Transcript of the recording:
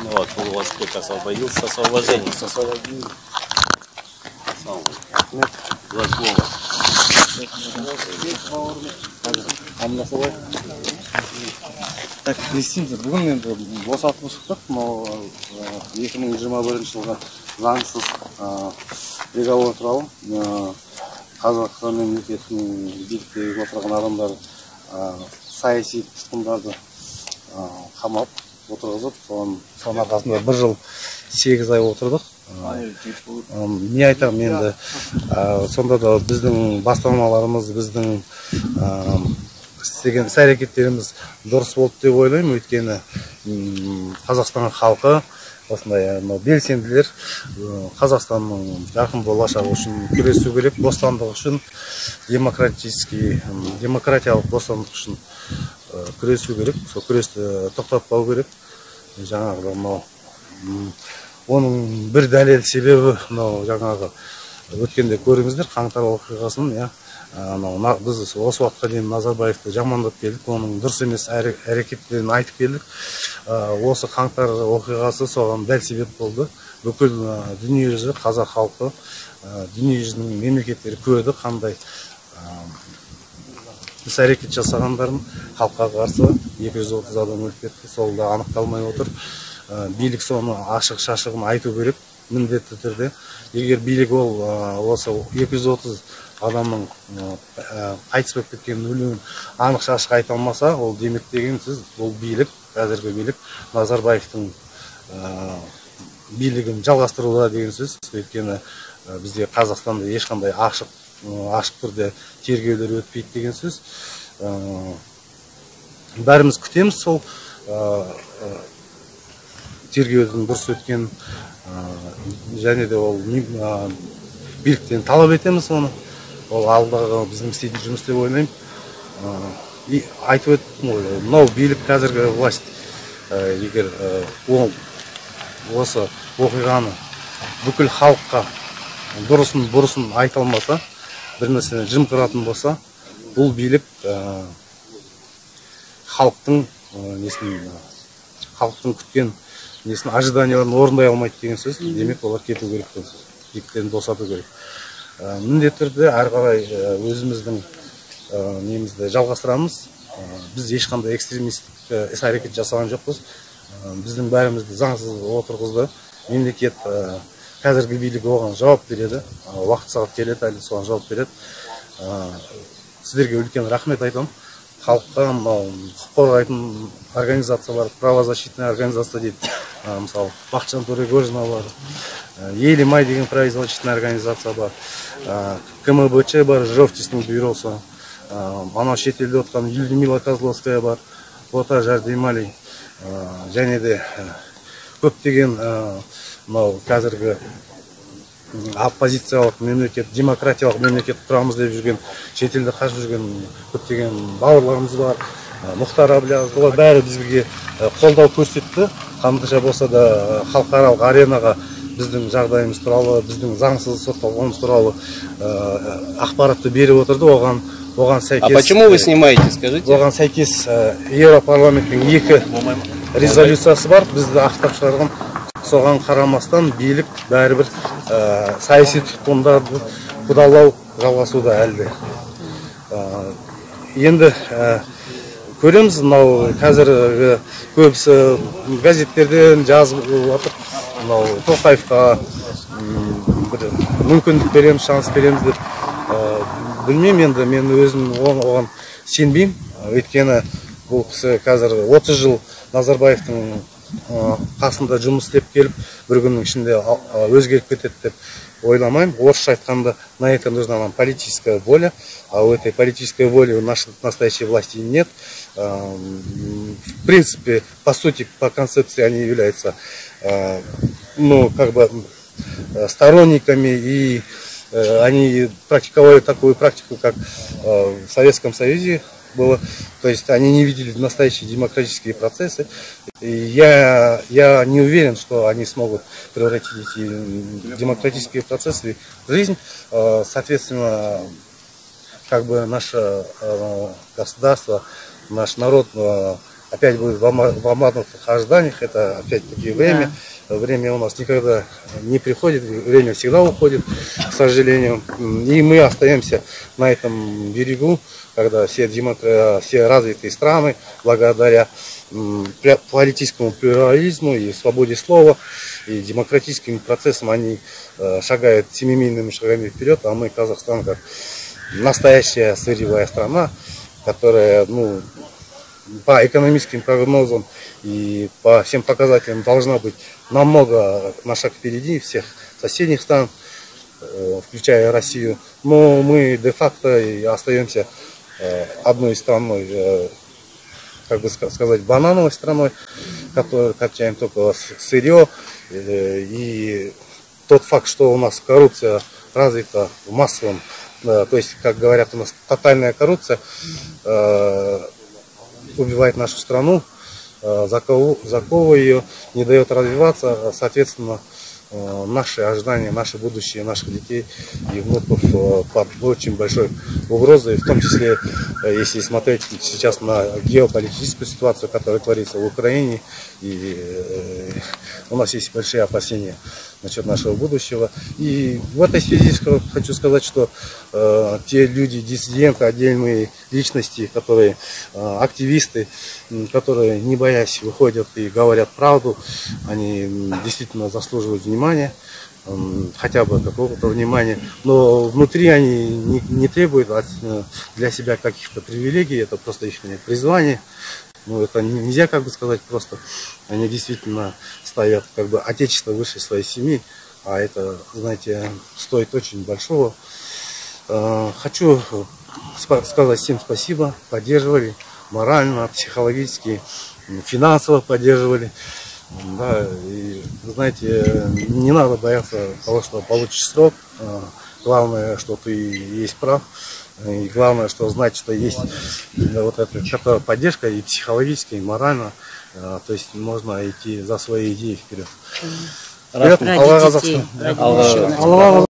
Ну вот, полувоспек освободился, с освобождением. С освобождением. Два слова. Так, президент, бүгін енді босатылып шықтық. 2021 жылғы заңсыз приговор туралы Қазақстан мемлекетінің биліктегі отырған адамдары саяси тұтқындарды қамап отырғызып, соның арқасында бір жыл 8 ай отырдық. Не айтам енді, сонда да біздің бастамаларымыз, біздің істеген іс-әрекеттеріміз дұрыс болды деп ойлаймын. Өйткені Қазақстан халқы, осындай белсенділер Қазақстанның жарқын болашағы үшін күресу керек, бостандық үшін, демократиялық бостандық үшін күресу керек, сол күресті тоқтатпау керек. Жаңағы оның бір дәлел себебі жаңағы өткенде көріңіздер қаңтар оқиғасын, біз осы уақытқа дейін Назарбаевты жамандап келдік, оның дұрыс емес әрекеттерін айтып келдік. Осы қаңтар оқиғасы соған дәл себеп болды. Бүкіл дүниежүзі, қазақ халқы, дүниежүзінің мемлекеттері көрді қандай іс-әрекет жасағандарын. Халыққа қарсы 230 адам өліп кетті, сол да анықталмай отыр. Билік соны ашық-шашығын айту керек, міндетті түрде. Егер билік ол осы 230 адамның қайтыс болып кеткенін, өлімін анық-шашық айта алмаса, ол демек деген сіз, ол билік, қазіргі билік Назарбаевтың билігін жалғастыруда деген сөз. Өйткені бізде Қазақстанда ешқандай ашық түрде тергеулер өтпейді деген сөз. Бәріміз күтеміз сол тергеудің дұрыс өткен, және де ол биліктен талап етеміз оны. Ол алдағы біздің істейтін жұмыс деп ойлаймын. Айтып өттім ғой, мынау билік, қазіргі власть, егер ол осы оқиғаны бүкіл халыққа дұрысын айта алмаса, бір нәрсені жымқыратын болса, бұл билік халықтың күткен несін ажданияларын орындай алмайды деген сөз. Демек олар кету керек, биліктерін босату керек. Міндетті түрде әрі қарай өзіміздің немізді жалғастырамыз. Біз ешқандай экстремистік іс-әрекет жасаған жоқпыз. Біздің бәрімізді заңсыз отырғызды. Мемлекет, қазіргі билік оған жауап береді. Уақыт сағат келеді, әлі соған жауап береді. Сіздерге үлкен рахмет айтамын. Халыққа қорғайтын организациялар, правозащитная организация дейді, мысалы Бахчан Турегожина бар, Елімай деген правозащитная организация бар, КМБЧ бар, Жовтистің бюросы, анау шетелде отқан Юлдимила Казловская бар, Бота Жәрдемали, және де көптеген қазіргі оппозициялық мемлекет, демократиялық мемлекет құрамыз деп жүрген, шетелді қашып жүрген көптеген бауырларымыз бар. Мұхтар Аблязұлы бәрі бізге қолдау көрсетті. Қанша болса да халықаралық аренаға біздің жағдайымыз туралы, біздің заңсыз сотталғанымыз туралы ақпаратты беріп отырды. Оған сәйкес. А почему вы снимаете, скажите? Оған сәйкес Европарламенттің 2 резолюциясы бар. Бізді ақтап шығарған. Соған қарамастан билік бәрібір саяси тұтқындарды қудалау жалғасуда әлде. Енді көреміз, мынау қазір көбісі газеттерден жазып отыр, мынау Тоқаевқа мүмкіндік береміз, шанс береміз деп. Білмеймін енді, мен өзім оған сенбеймін. Өйткені бұл кісі қазір 30 жыл Назарбаевтың қасында жұмыс істеп келіп, бір күннің ішінде өзгеріп кетеді деп ойламаймын. Орысша айтқанда, на это нужна нам политическая воля, а у этой политической воли у нашей настоящей власти нет. В принципе, по сути, по концепции они являются сторонниками, и они практиковали такую практику, как в Советском Союзе было, то есть они не видели настоящие демократические процессы. И я не уверен, что они смогут превратить эти демократические процессы в жизнь. Соответственно, наше государство, наш народ опять будет в аматных ожиданиях, это опять-таки время. Да. Время у нас никогда не приходит, время всегда уходит, к сожалению. И мы остаемся на этом берегу, когда все развитые страны, благодаря политическому плюрализму и свободе слова, и демократическим процессам, они шагают семимильными шагами вперед, а мы, Казахстан, как настоящая сырьевая страна, которая, ну, по экономическим прогнозам и по всем показателям должна быть намного на шаг впереди всех соседних стран, включая Россию. Но мы де-факто и остаемся одной страной, как бы сказать, банановой страной, которую качаем только сырье. И тот факт, что у нас коррупция развита в массовом, то есть, как говорят, у нас тотальная коррупция, убивает нашу страну, заковывая ее, не дает развиваться. Соответственно, наши ожидания, наше будущее, наших детей и внуков под очень большой угрозой. В том числе, если смотреть сейчас на геополитическую ситуацию, которая творится в Украине, и у нас есть большие опасения насчет нашего будущего. И в этой связи хочу сказать, что те люди, диссиденты, отдельные личности, которые активисты, которые, не боясь, выходят и говорят правду, они действительно заслуживают внимания, хотя бы какого-то внимания. Но внутри они не требуют для себя каких-то привилегий, это просто их призвание. Ну, это нельзя, как бы сказать, просто они действительно ставят, как бы, отечество выше своей семьи, а это, знаете, стоит очень большого. Хочу сказать всем спасибо, поддерживали морально, психологически, финансово поддерживали. Да, и, знаете, не надо бояться того, что получишь срок. Главное, что ты есть прав. И главное, что знать, что есть вот эта поддержка и психологически, и морально. То есть можно идти за свои идеи вперед. Ради детей.